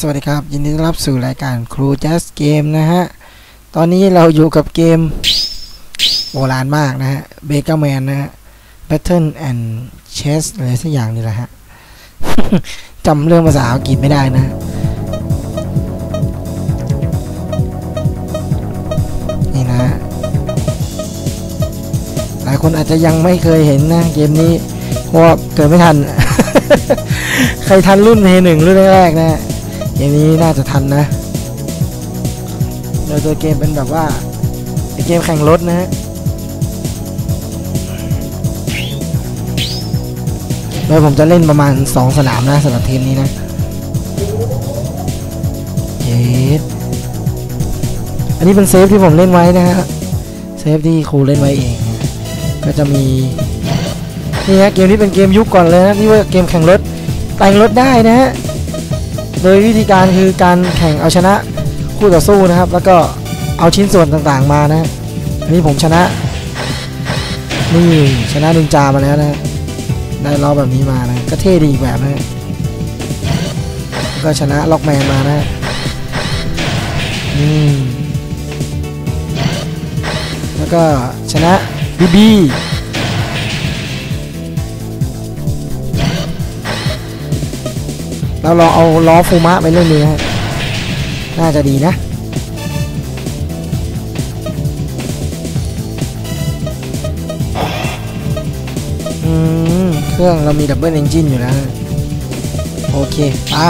สวัสดีครับยินดีต้อนรับสู่รายการครูแจ๊สเกมนะฮะตอนนี้เราอยู่กับเกมโบราณมากนะฮะเบเกอร์แมนนะฮะ Battle and Chess อะไรสักอย่างนี่แหละฮะ จำเรื่องภาษาอังกฤษไม่ได้นะนี่นะหลายคนอาจจะยังไม่เคยเห็นนะเกมนี้เพราะเกิดไม่ทัน ใครทันรุ่น P1 รุ่นแรกๆนะอย่างนี้น่าจะทันนะโดยตัวเกมเป็นแบบว่าเกมแข่งรถนะฮะโดยผมจะเล่นประมาณ2สนามนะสำหรับทีมนี้นะเย็ดอันนี้เป็นเซฟที่ผมเล่นไว้นะฮะเซฟที่ครูเล่นไว้เองก็จะมีนี่ฮะเกมนี้เป็นเกมยุคก่อนเลยนะที่ว่าเกมแข่งรถแต่งรถได้นะฮะโดยวิธีการคือการแข่งเอาชนะคู่ต่อสู้นะครับแล้วก็เอาชิ้นส่วนต่างๆมานะอันนี้ผมชนะนี่ชนะนินจามาแล้วนะได้ล้อแบบนี้มานะก็เท่ดีแบบนะก็ชนะล็อกแมนมานะแล้วก็ชนะบีบีเราลองเอาล้อฟูมะไปเล่นดูนะฮะน่าจะดีนะเครื่องเรามีดับเบิลเอนจินอยู่นะโอเคป่ะ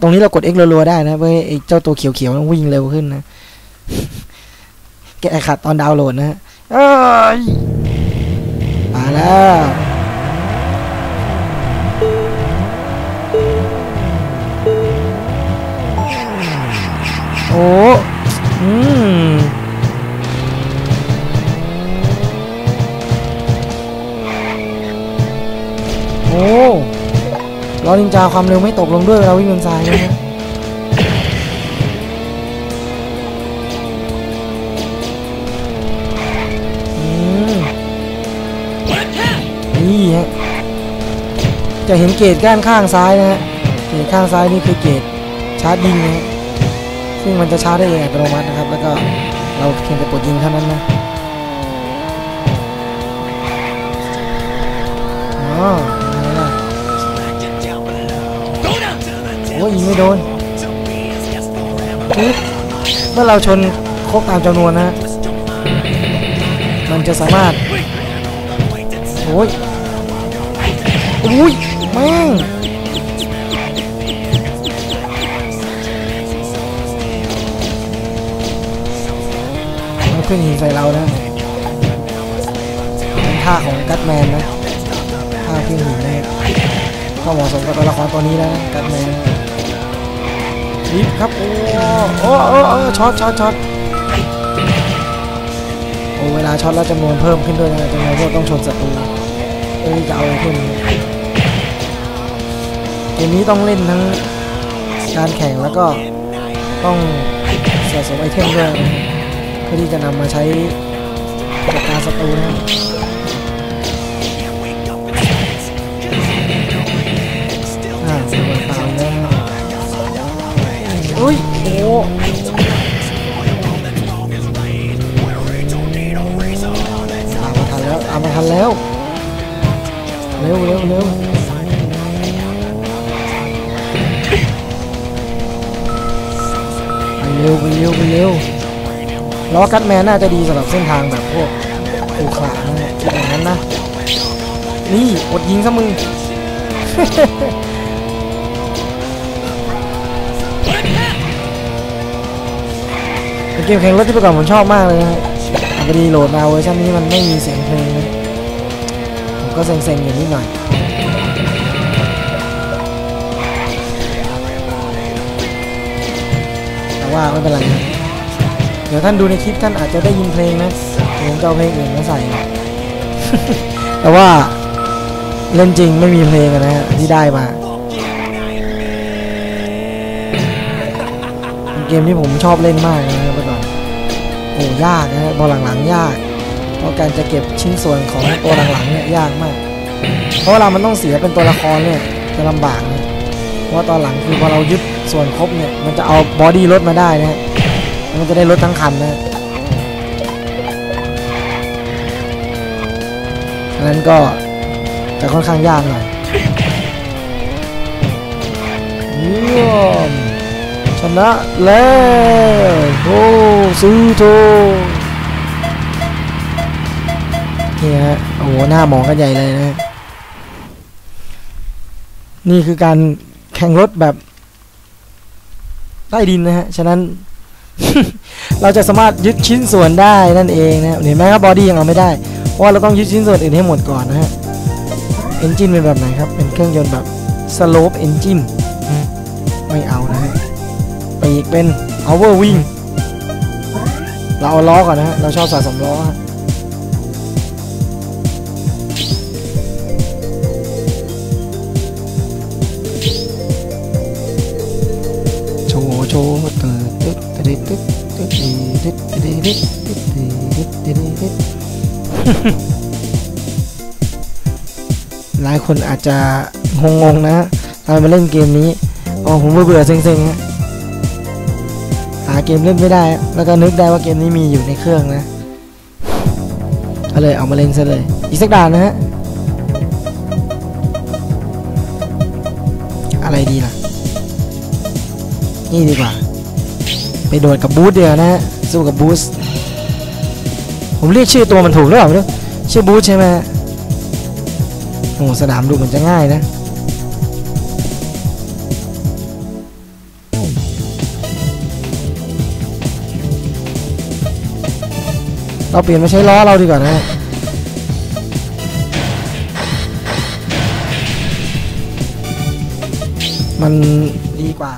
ตรงนี้เรากด X รัวๆได้นะเพื่อไอ้เจ้าตัวเขียวๆต้องวิ่งเร็วขึ้นนะแกขัดตอนดาวน์โหลดนะมาแล้วโอ้โอ้ล้อนินจาความเร็วไม่ตกลงด้วยเราวิ่งบนทรายนะนี่ฮะจะเห็นเกจด้านข้างซ้ายนะฮะเกจข้างซ้ายนี่คือเกจชาร์จยิงนะซึ่งมันจะชาร์จได้เองอัตโนมัตินะครับแล้วก็เราเพียงแต่กดยิงเท่านั้นนะโอ้ยิงไม่โดนเมื่อเราชนครบตามจำนวนนะมันจะสามารถโอ้ยอุ้ยแม่งขึ้นยิงใส่เรานะเป็นท่าของกัตแมนนะท่าขึ้นยิงได้ก็เหมาะสมกับตัวละครตัวนี้นะกัตแมนยิบครับโอ้โอ้ช็อตโอ้เวลาช็อตแล้วจำนวนเพิ่มขึ้นด้วยนะจำนวนพวกต้องชนศัตรูจะเอาอะไรขึ้นเกมนี้ต้องเล่นทั้งการแข่งแล้วก็ต้องสะสมไอเทมด้วยเพื่อที่จะนำมาใช้จัดการศัตรูนะเสียบอลตามนะอุ้ยโอ้ตามมาทันแล้วเร็วไปเร็วล้อกัตแมนน่าจะดีสำหรับเส้นทางแบบพวกปูขลาอย่างนั้นนะนี่อดยิงซะมึง เกมแข่งรถที่ประกอบผมชอบมากเลยนะพอดีโหลดมาเวอร์ชันนี้มันไม่มีเสียงเพลงนะผมก็เซ็งๆอย่างนี้หน่อยแต่ว่าไม่เป็นไรนะเดี๋ยวท่านดูในคลิปท่านอาจจะได้ยินเพลงนะผมจะเอาเพลงอื่นมาใส่ แต่ว่าเล่นจริงไม่มีเพลงนะฮะที่ได้มาเกมที่ผมชอบเล่นมากนะครับก่อนโอ้ยากนะฮะตัวหลังๆยากเพราะการจะเก็บชิ้นส่วนของตัวหลังๆเนี่ยยากมากเพราะเรามันต้องเสียเป็นตัวละครเนี่ย จะลำบากนะเพราะตอนหลังคือพอเรายึดส่วนครบเนี่ยมันจะเอาบอดี้รถมาได้นะมันจะได้รถทั้งคันนะฉะนั้นก็จะค่อนข้างยากหน่อยชนะแล้วโอ้ซื้อโทนี่ฮะโอ้โหหน้าหมองกันใหญ่เลยนะนี่คือการแข่งรถแบบใต้ดินนะฮะฉะนั้น เราจะสามารถยึดชิ้นส่วนได้นั่นเองนะเห็นไหมครับบอดี้ยังเอาไม่ได้เพราะเราต้องยึดชิ้นส่วนอื่นให้หมดก่อนนะฮะเอนจินเป็นแบบไหนครับเป็นเครื่องยนต์แบบสโลปเอนจินไม่เอานะฮะปีกเป็นเอาเวอร์วิงเราเอาล้อก่อนนะฮะเราชอบสะสมล้อโชว์ตึ๊ดตึ๊ดตึ๊ดตึ๊ดตึ๊ดตึ๊ดตึ๊ดตึ๊ดตึ๊ดตึ๊ดหลายคนอาจจะงงๆนะตอนมาเล่นเกมนี้อ๋อผมเบื่อเซ็งๆนะหาเกมเล่นไม่ได้แล้วก็นึกได้ว่าเกมนี้มีอยู่ในเครื่องนะก็เลยเอามาเล่นซะเลยอีกสักด่านนะฮะอะไรดีล่ะนี่ดีกว่าไปโดดกับบูสเดียวนะฮะสู้กับบูสผมเรียกชื่อตัวมันถูกหรือเปล่าไม่รู้ชื่อบูสใช่ไหมโอ้สนามดูเหมือนจะง่ายนะเราเปลี่ยนมาใช้ล้อเราดีกว่านะมันดีกว่า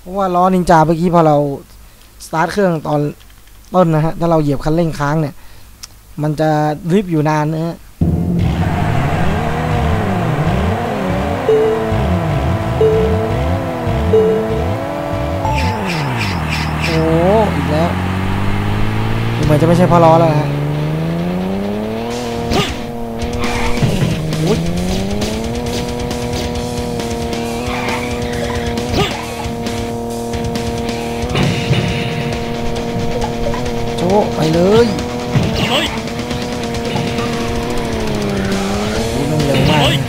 เพราะว่าล้อนินจาเมื่อกี้พอเราสตาร์ทเครื่องตอนต้นนะฮะถ้าเราเหยียบคันเร่งค้างเนี่ยมันจะดริฟต์อยู่นานนะฮะโอ้อีกแล้วเหมือนจะไม่ใช่เพราะล้อแล้วนะฮะไปเลยมันเร็วมากมันก็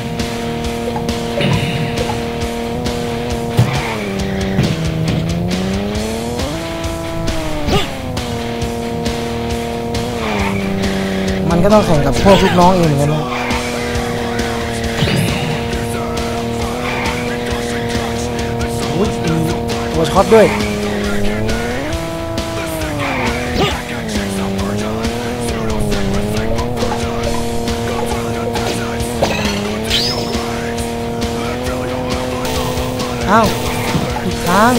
ต้องแข่งกับพวกลูกน้องเองเหมือนกันนะตัวช็อตด้วยอ้าวอีกครั้ง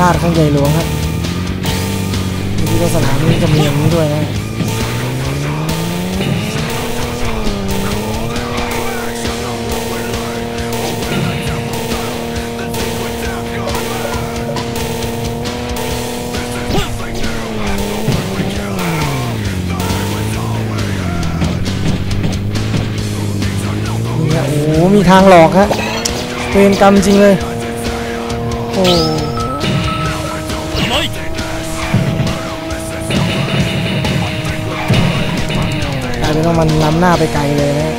พลาดข้างใหญ่หลวงครับสนามนี้จะมีอย่างนี้ด้วยนะโอ้โหมีทางหลอกฮะเป็นกรรมจริงเลยโอ้มันล้ำหน้าไปไกลเลยนะ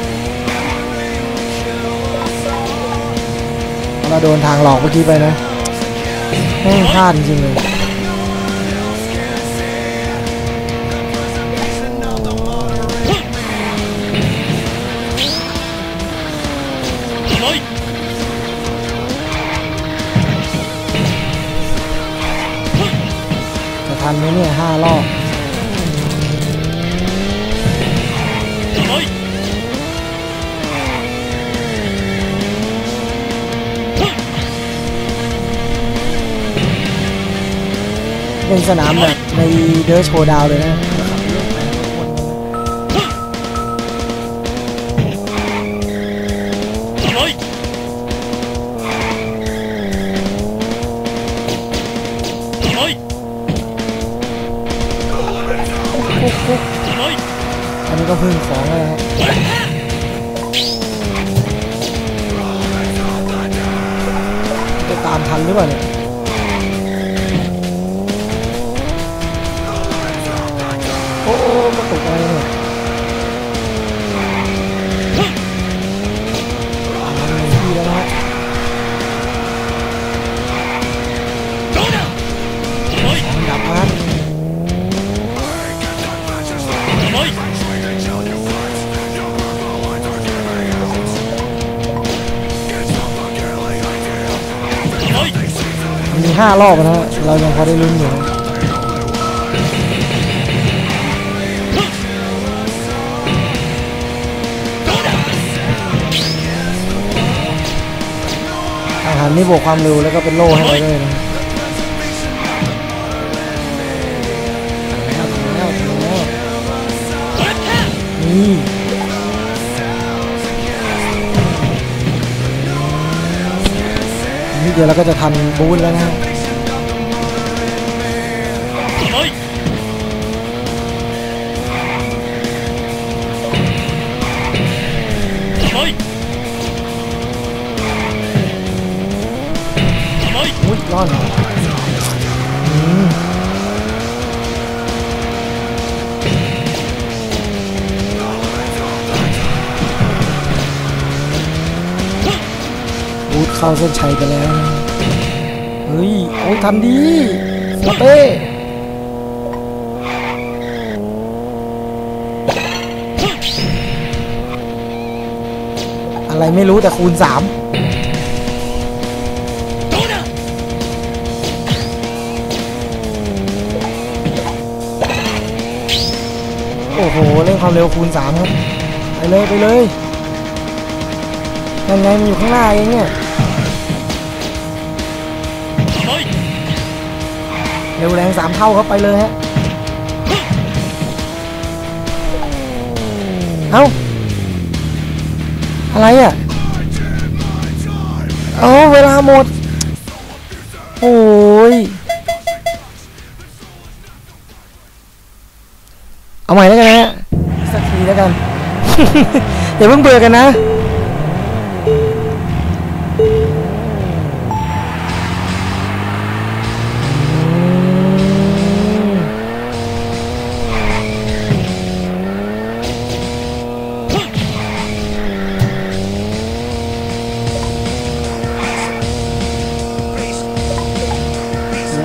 เราโดนทางหลอกเมื่อกี้ไปนะไม่พลาดจริงเลยจะทันไหมเนี่ย5รอบ เป็นสนามแบบในเดอร์โชว์ดาวเลยนะอันนี้ก็พึ่งของเลยครับตามทันหรือเปล่าเนี่ยโอ้มาตกอะไรเนี่ยดีแล้วนะดับมันมี5รอบนะเรายังพอได้ลุ้นอยู่อาหารนี่บวกความเร็วแล้วก็เป็นโล่ให้เราด้วยนะนี่เดี๋ยวเราก็จะทันบูนแล้วนะอุ้ยร้อนบูทเข้าเส้นชัยไปแล้วเฮ้ยโอ้ยทำดีโคเต้อะไรไม่รู้แต่คูณ3โอ้โหเร่งความเร็วคูณ3ครับไปเลยไปเลยยังไงมันอยู่ข้างหน้าเองเนี่ยเร็วแรง3เท่าเข้าไปเลยฮะเอ้าอะไรอ่ะเอ้าเวลาหมดโอ้ยเอาใหม่แล้วกันนะสักทีแล้วกันอย่าเพิ่งเบื่อกันนะ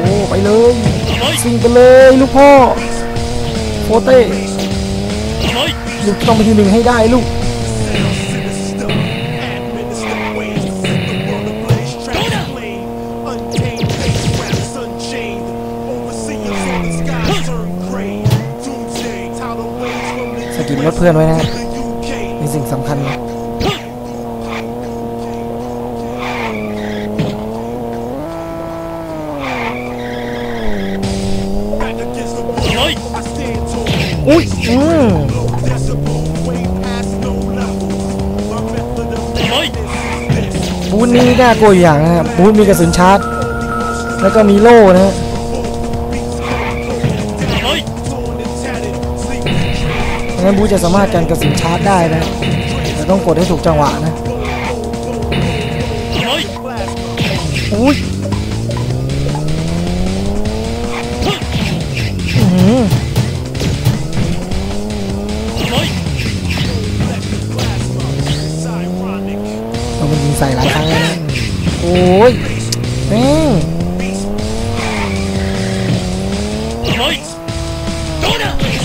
โอ้ไปเลยซิ่งไปเลยลูกพ่อโคเต้ลูกต้องไปที่1ให้ได้ลูกสกิลรถเพื่อนไว้นะเป็นสิ่งสำคัญอุ้ยบูธนี่น่ากลัวอย่างนะครับบูธมีกระสุนชาร์จแล้วก็มีโล่นะฮะดังนั้นบูธจะสามารถกันกระสุนชาร์จได้นะแต่ต้องกดให้ถูกจังหวะนะอุ้ยมันยิงใส่หลายครั้งแล้วนะโอ้ยแม่ง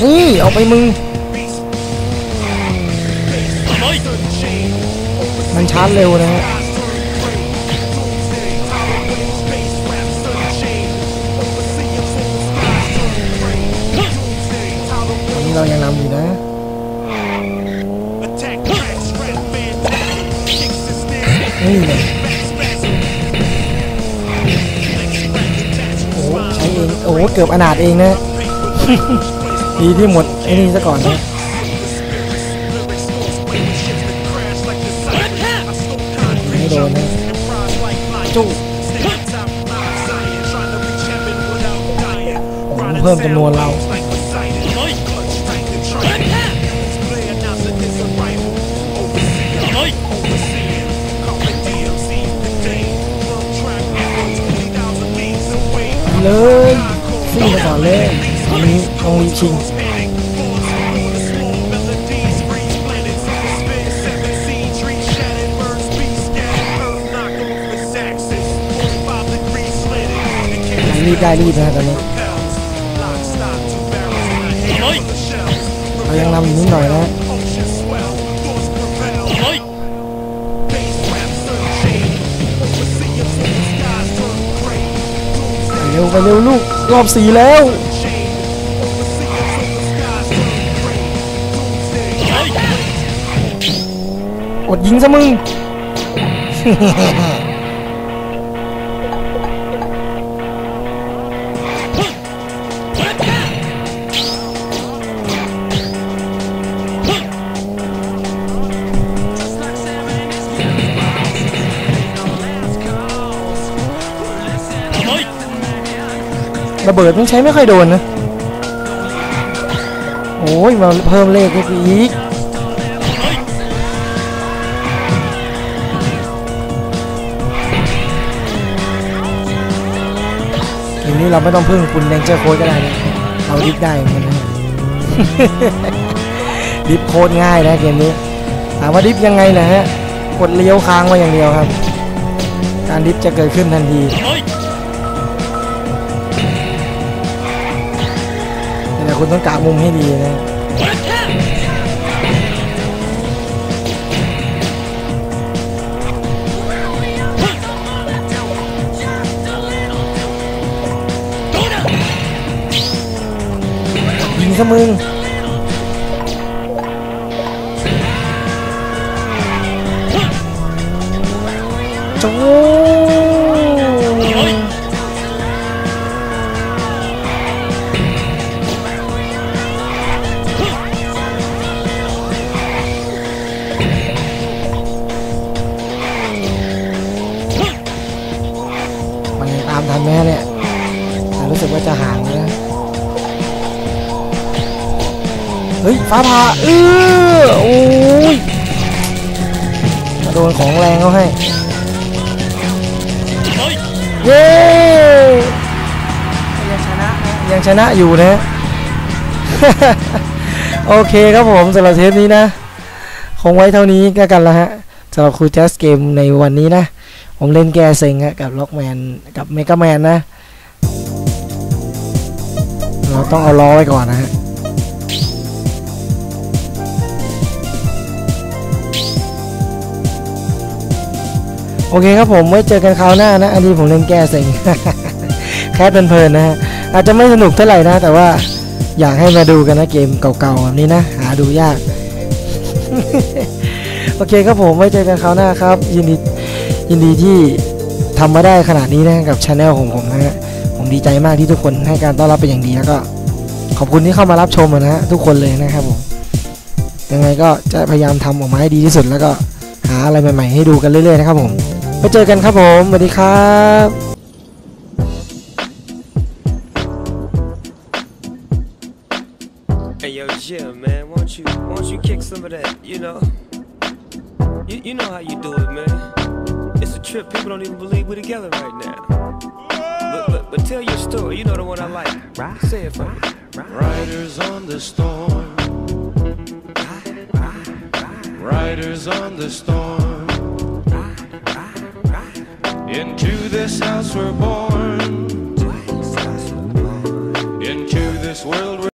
นี่เอาไปมึงมันชาร์จเร็วนะฮะตอนนี้เรายังนำอยู่นะนี่เลยโอ้ใช้เองโ อ้โหเกือบอนาถเองนะ ดีที่หมดไอ้นี่ซะก่อนนะไม่โดนนะจุ๊เพิ่มจำนวนเราเลยสู้กันต่อเลยมีเอาชิงรีบได้รีบนะตอนนี้เรายังนำอยู่นิดหน่อยนะไปเร็วลูกรอบ4แล้วอดยิงซะมึง ระเบิดมันใช้ไม่ค่อยโดนนะโอ้ยมาเพิ่มเลขอีกทีนี้เราไม่ต้องพึ่งคุณแดงเจอโค้ดก็ได้นะเอาดิฟได้เหมือนกัน ดิฟโค้ดง่ายนะเกมนี้ถามว่าดิฟยังไงนะฮะกดเลี้ยวค้างไว้อย่างเดียวครับการดิฟจะเกิดขึ้นทันทีคุณต้องกะมุมให้ดีนะยิงซะมึงโจ้ฟ้าผ่าโอ้ยมาโดนของแรงเขาให้เย้ยังชนะอยู่นะ โอเคครับผมสำหรับเทปนี้นะคงไว้เท่านี้ก็กันละฮะสำหรับครูแจ๊สเกมในวันนี้นะผมเล่นแกเซ็งฮะกับล็อกแมนกับเมกาแมนนะเราต้องเอาล้อไว้ก่อนนะฮะโอเคครับผมไว้เจอกันคราวหน้านะอันนี้ผมเล่นแก้เซ็ง แค่เพลินๆนะฮะอาจจะไม่สนุกเท่าไหร่นะแต่ว่าอยากให้มาดูกันนะเกมเก่าๆแบบนี้นะหาดูยาก โอเคครับผมไว้เจอกันคราวหน้าครับยินดีที่ทำมาได้ขนาดนี้นะกับ channel ของผมนะฮะผมดีใจมากที่ทุกคนให้การต้อนรับเป็นอย่างดีแล้วก็ขอบคุณที่เข้ามารับชมนะฮะทุกคนเลยนะครับผมยังไงก็จะพยายามทำออกมาให้ดีที่สุดแล้วก็หาอะไรใหม่ๆให้ดูกันเรื่อยๆนะครับผมไปเจอกันครับผมสวัสดีครับRiders on the storm. Into this house we're born. Into this world we're